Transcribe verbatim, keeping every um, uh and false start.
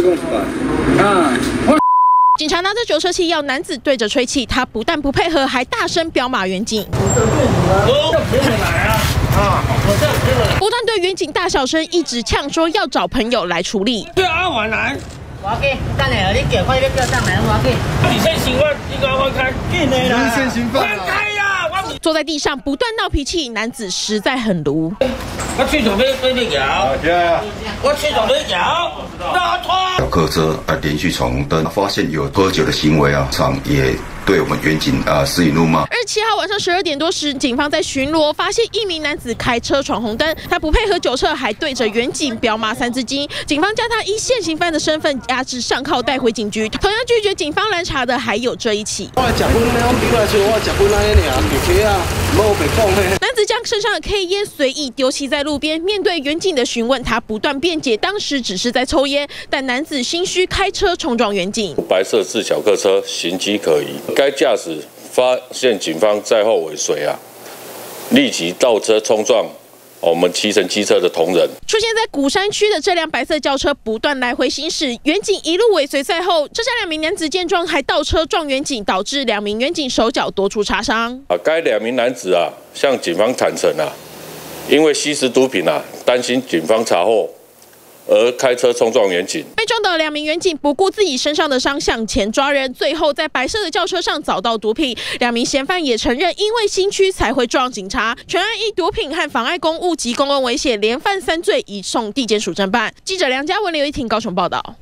这个吧，啊！警察拿着酒测器要男子对着吹气，他不但不配合，还大声飙骂远景。不但对远景大小声，一直呛说要找朋友来处理。对啊，我来。 我给，等下你酒快点叫上来，我给。你现行，我你赶快开，进来啦！现行放开呀！坐在地上不断闹脾气，男子实在很毒。我去准备准备酒，我去准备酒，拉他。小客车啊，连续闯红灯，发现有喝酒的行为啊，常也对我们远景啊施以怒骂。二十七号晚上十二点多时，警方在巡逻，发现一名男子开车闯红灯，他不配合酒测，还对着远景飙骂三字经。警方将他以现行犯的身份 压制上铐带回警局，同样拒绝警方拦查的还有这一起。男子将身上的 K 烟随意丢弃在路边，面对远景的询问，他不断辩解，当时只是在抽烟，但男子心虚开车冲撞远景。白色自小客车形迹可疑，该驾驶发现警方在后尾随啊，立即倒车冲撞 我们骑乘机车的同仁。出现在鼓山区的这辆白色轿车不断来回行驶，远景一路尾随在后。这下两名男子见状还倒车撞远景，导致两名远景手脚多处擦伤。啊，该两名男子啊向警方坦承啊，因为吸食毒品啊，担心警方查获， 而开车冲撞远景，被撞的两名远景不顾自己身上的伤向前抓人，最后在白色的轿车上找到毒品。两名嫌犯也承认，因为心虚才会撞警察。全案以毒品和妨碍公务及公共危险连犯三罪，移送地检署侦办。记者梁家文、刘一婷高雄报道。